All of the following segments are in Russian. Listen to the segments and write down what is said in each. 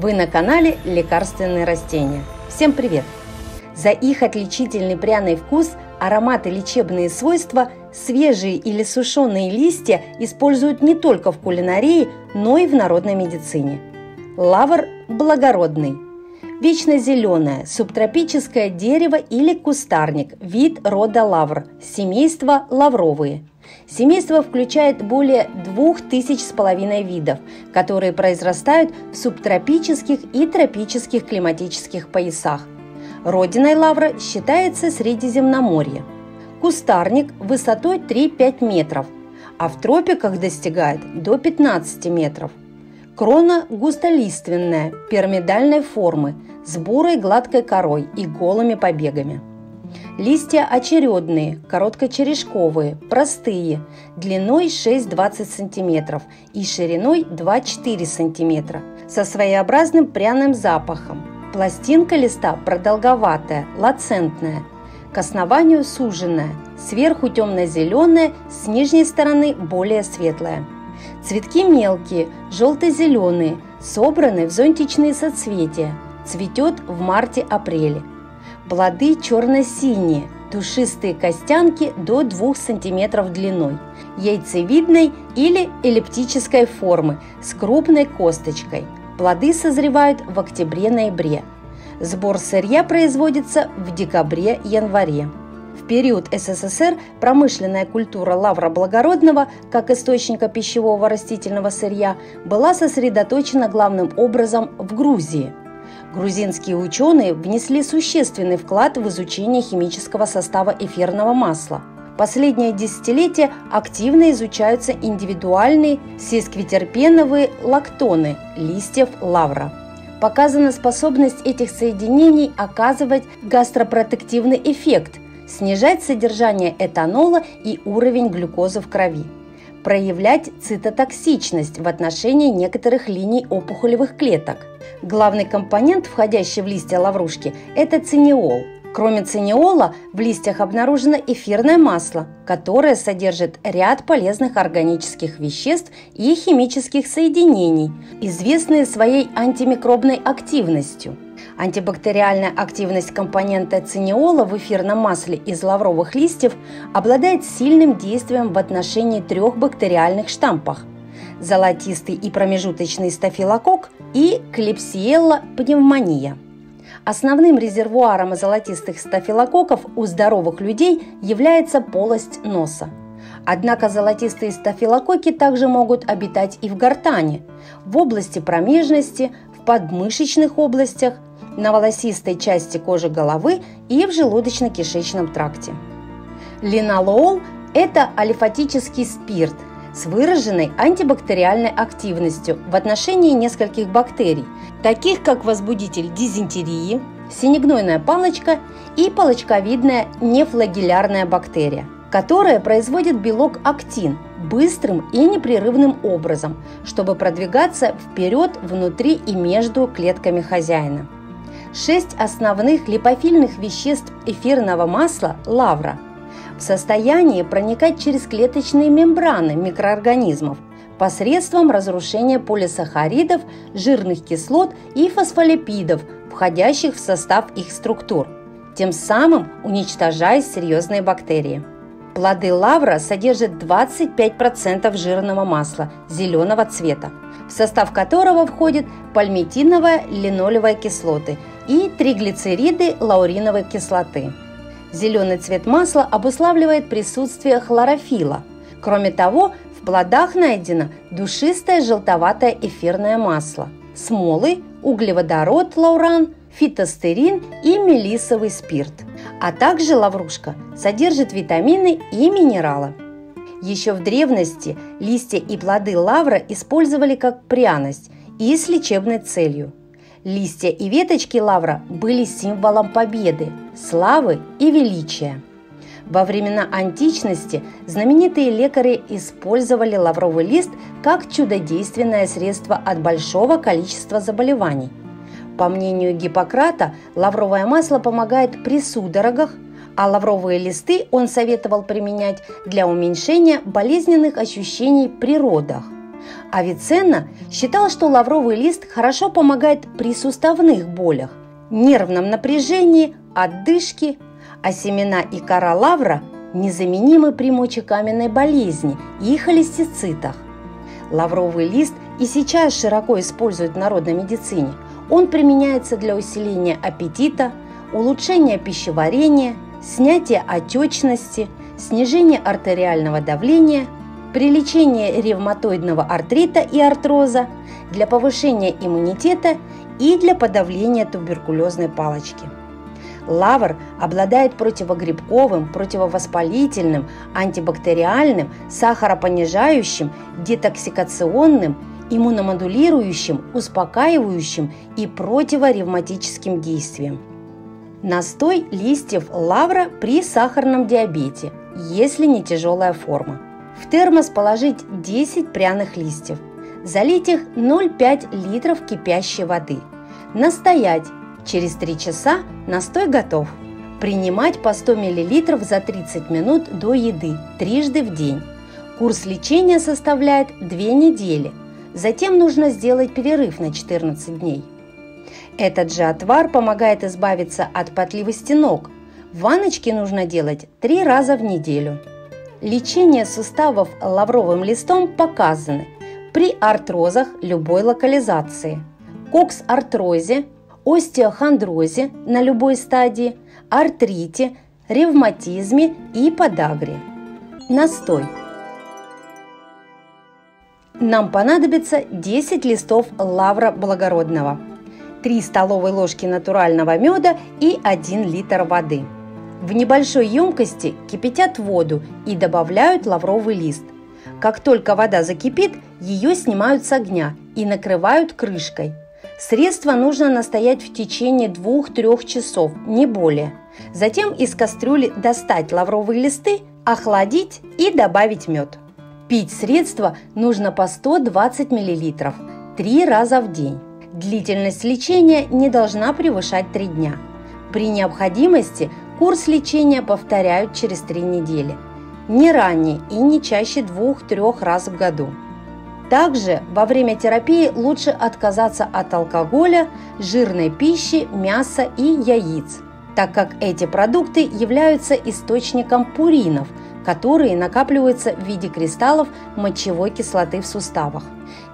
Вы на канале «Лекарственные растения». Всем привет! За их отличительный пряный вкус, аромат и лечебные свойства свежие или сушеные листья используют не только в кулинарии, но и в народной медицине. Лавр благородный. Вечно зеленое, субтропическое дерево или кустарник, вид рода лавр, семейство лавровые. Семейство включает более 2500 видов, которые произрастают в субтропических и тропических климатических поясах. Родиной лавра считается Средиземноморье. Кустарник высотой 3-5 метров, а в тропиках достигает до 15 метров. Крона густолиственная, пирамидальной формы, с бурой гладкой корой и голыми побегами. Листья очередные, короткочерешковые, простые, длиной 6-20 см и шириной 2-4 см, со своеобразным пряным запахом. Пластинка листа продолговатая, лацентная, к основанию суженная, сверху темно-зеленая, с нижней стороны более светлая. Цветки мелкие, желто-зеленые, собраны в зонтичные соцветия, цветет в марте-апреле. Плоды черно-синие, душистые костянки до 2 см длиной, яйцевидной или эллиптической формы с крупной косточкой. Плоды созревают в октябре-ноябре. Сбор сырья производится в декабре-январе. В период СССР промышленная культура лавра благородного, как источника пищевого растительного сырья, была сосредоточена главным образом в Грузии. Грузинские ученые внесли существенный вклад в изучение химического состава эфирного масла. Последнее десятилетие активно изучаются индивидуальные сесквитерпеновые лактоны листьев лавра. Показана способность этих соединений оказывать гастропротективный эффект, снижать содержание этанола и уровень глюкозы в крови, проявлять цитотоксичность в отношении некоторых линий опухолевых клеток. Главный компонент, входящий в листья лаврушки, это циниол. Кроме циниола, в листьях обнаружено эфирное масло, которое содержит ряд полезных органических веществ и химических соединений, известные своей антимикробной активностью. Антибактериальная активность компонента циниола в эфирном масле из лавровых листьев обладает сильным действием в отношении 3 бактериальных штампах – золотистый и промежуточный стафилококк и клебсиелла пневмония. Основным резервуаром золотистых стафилококков у здоровых людей является полость носа. Однако золотистые стафилококки также могут обитать и в гортани, в области промежности, в подмышечных областях, на волосистой части кожи головы и в желудочно-кишечном тракте. Линолол – это олифатический спирт с выраженной антибактериальной активностью в отношении нескольких бактерий, таких как возбудитель дизентерии, синегнойная палочка и палочковидная нефлагеллярная бактерия, которая производит белок актин быстрым и непрерывным образом, чтобы продвигаться вперед, внутри и между клетками хозяина. 6 основных липофильных веществ эфирного масла лавра в состоянии проникать через клеточные мембраны микроорганизмов посредством разрушения полисахаридов, жирных кислот и фосфолипидов, входящих в состав их структур, тем самым уничтожая серьезные бактерии. Плоды лавра содержат 25% жирного масла зеленого цвета, в состав которого входят пальмитиновая, линолевая кислоты и триглицериды лауриновой кислоты. Зеленый цвет масла обуславливает присутствие хлорофилла. Кроме того, в плодах найдено душистое желтоватое эфирное масло, смолы, углеводород, лауран, фитостерин и мелиссовый спирт. А также лаврушка содержит витамины и минералы. Еще в древности листья и плоды лавра использовали как пряность и с лечебной целью. Листья и веточки лавра были символом победы, славы и величия. Во времена античности знаменитые лекари использовали лавровый лист как чудодейственное средство от большого количества заболеваний. По мнению Гиппократа, лавровое масло помогает при судорогах, а лавровые листы он советовал применять для уменьшения болезненных ощущений при родах. Авиценна считал, что лавровый лист хорошо помогает при суставных болях, нервном напряжении, отдышке, а семена и кора лавра незаменимы при мочекаменной болезни и холециститах. Лавровый лист и сейчас широко используют в народной медицине. Он применяется для усиления аппетита, улучшения пищеварения, снятия отечности, снижения артериального давления, при лечении ревматоидного артрита и артроза, для повышения иммунитета и для подавления туберкулезной палочки. Лавр обладает противогрибковым, противовоспалительным, антибактериальным, сахаропонижающим, детоксикационным, иммуномодулирующим, успокаивающим и противоревматическим действием. Настой листьев лавра при сахарном диабете, если не тяжелая форма. В термос положить 10 пряных листьев, залить их 0,5 литров кипящей воды, настоять. Через 3 часа настой готов. Принимать по 100 мл за 30 минут до еды, трижды в день. Курс лечения составляет 2 недели. Затем нужно сделать перерыв на 14 дней. Этот же отвар помогает избавиться от потливости ног. Ванночки нужно делать 3 раза в неделю. Лечение суставов лавровым листом показано при артрозах любой локализации, коксартрозе, остеохондрозе на любой стадии, артрите, ревматизме и подагре. Настой. Нам понадобится 10 листов лавра благородного, 3 столовые ложки натурального меда и 1 литр воды. В небольшой емкости кипятят воду и добавляют лавровый лист. Как только вода закипит, ее снимают с огня и накрывают крышкой. Средство нужно настоять в течение 2-3 часов, не более. Затем из кастрюли достать лавровые листы, охладить и добавить мед. Пить средство нужно по 120 мл 3 раза в день. Длительность лечения не должна превышать 3 дня. При необходимости курс лечения повторяют через 3 недели, не ранее и не чаще 2-3 раз в году. Также во время терапии лучше отказаться от алкоголя, жирной пищи, мяса и яиц, так как эти продукты являются источником пуринов, которые накапливаются в виде кристаллов мочевой кислоты в суставах.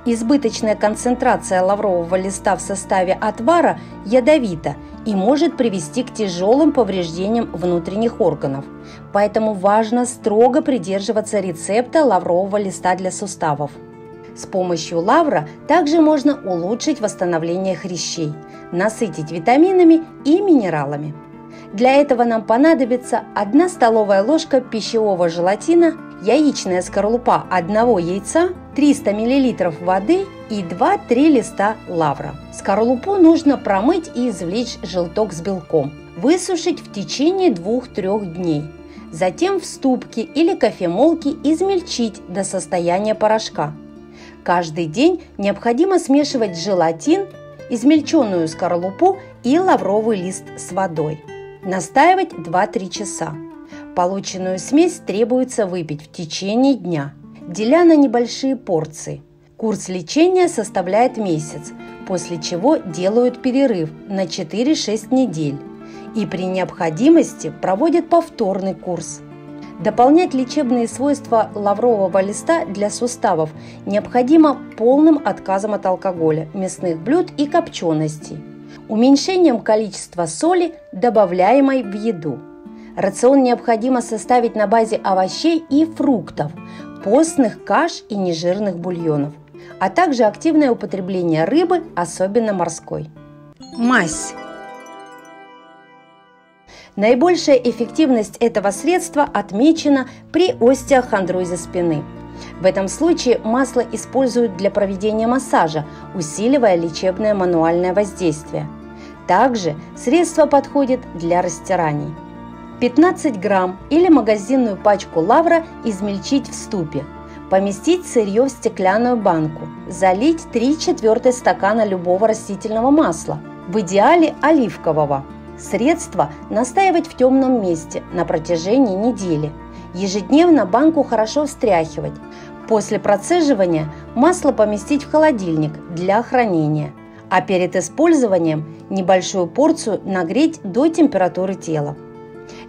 Избыточная концентрация лаврового листа в составе отвара ядовита и может привести к тяжелым повреждениям внутренних органов, поэтому важно строго придерживаться рецепта лаврового листа для суставов. С помощью лавра также можно улучшить восстановление хрящей, насытить витаминами и минералами. Для этого нам понадобится 1 столовая ложка пищевого желатина, яичная скорлупа 1 яйца, 300 мл воды и 2-3 листа лавра. Скорлупу нужно промыть и извлечь желток с белком, высушить в течение 2-3 дней. Затем в ступке или кофемолке измельчить до состояния порошка. Каждый день необходимо смешивать желатин, измельченную скорлупу и лавровый лист с водой. Настаивать 2-3 часа. Полученную смесь требуется выпить в течение дня, деля на небольшие порции. Курс лечения составляет месяц, после чего делают перерыв на 4-6 недель и при необходимости проводят повторный курс. Дополнять лечебные свойства лаврового листа для суставов необходимо полным отказом от алкоголя, мясных блюд и копченостей, уменьшением количества соли, добавляемой в еду. Рацион необходимо составить на базе овощей и фруктов, постных каш и нежирных бульонов, а также активное употребление рыбы, особенно морской. Мазь. Наибольшая эффективность этого средства отмечена при остеохондрозе спины. В этом случае масло используют для проведения массажа, усиливая лечебное мануальное воздействие. Также средство подходит для растираний. 15 грамм или магазинную пачку лавра измельчить в ступе. Поместить сырье в стеклянную банку. Залить 3/4 стакана любого растительного масла, в идеале оливкового. Средство настаивать в темном месте на протяжении недели. Ежедневно банку хорошо встряхивать. После процеживания масло поместить в холодильник для хранения, а перед использованием небольшую порцию нагреть до температуры тела.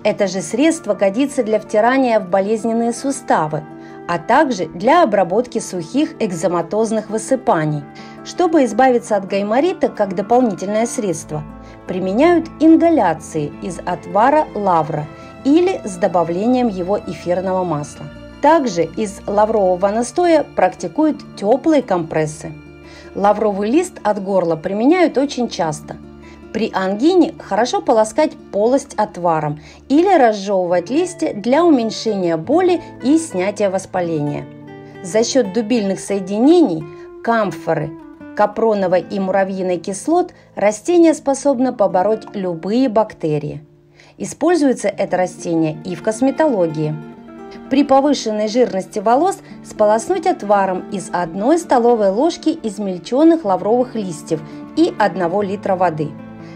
Это же средство годится для втирания в болезненные суставы, а также для обработки сухих экзематозных высыпаний. Чтобы избавиться от гайморита как дополнительное средство, применяют ингаляции из отвара лавра или с добавлением его эфирного масла. Также из лаврового настоя практикуют теплые компрессы. Лавровый лист от горла применяют очень часто. При ангине хорошо полоскать полость отваром или разжевывать листья для уменьшения боли и снятия воспаления. За счет дубильных соединений, камфоры, капроновой и муравьиной кислот растение способно побороть любые бактерии. Используется это растение и в косметологии. При повышенной жирности волос сполоснуть отваром из 1 столовой ложки измельченных лавровых листьев и 1 литра воды.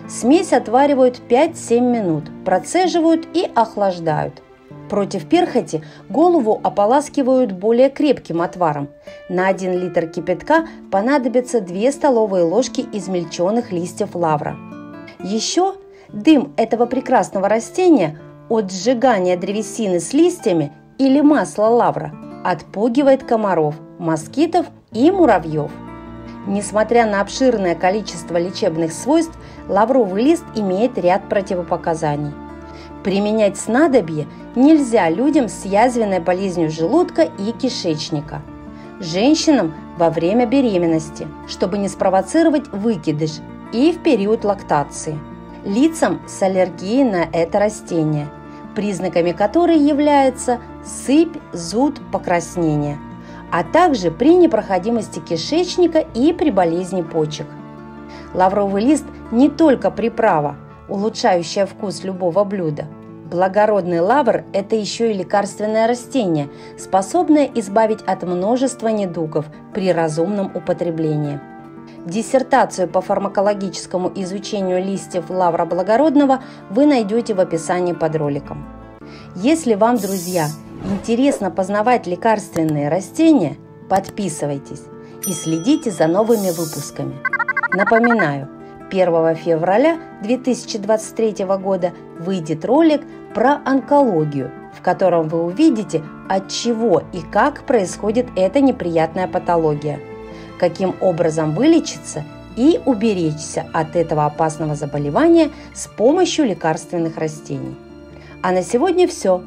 Смесь отваривают 5-7 минут, процеживают и охлаждают. Против перхоти голову ополаскивают более крепким отваром. На 1 литр кипятка понадобится 2 столовые ложки измельченных листьев лавра. Еще дым этого прекрасного растения от сжигания древесины с листьями или масла лавра отпугивает комаров, москитов и муравьев. Несмотря на обширное количество лечебных свойств, лавровый лист имеет ряд противопоказаний. Применять снадобье нельзя людям с язвенной болезнью желудка и кишечника, женщинам во время беременности, чтобы не спровоцировать выкидыш, и в период лактации, лицам с аллергией на это растение, признаками которой является сыпь, зуд, покраснение, а также при непроходимости кишечника и при болезни почек. Лавровый лист не только приправа, улучшающая вкус любого блюда. Благородный лавр – это еще и лекарственное растение, способное избавить от множества недугов при разумном употреблении. Диссертацию по фармакологическому изучению листьев лавра благородного вы найдете в описании под роликом. Если вам, друзья, интересно познавать лекарственные растения, подписывайтесь и следите за новыми выпусками. Напоминаю, 1 февраля 2023 года выйдет ролик про онкологию, в котором вы увидите, от чего и как происходит эта неприятная патология, каким образом вылечиться и уберечься от этого опасного заболевания с помощью лекарственных растений. А на сегодня все.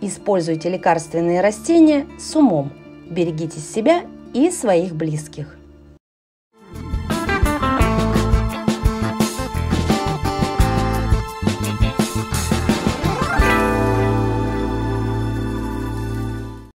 Используйте лекарственные растения с умом, берегите себя и своих близких.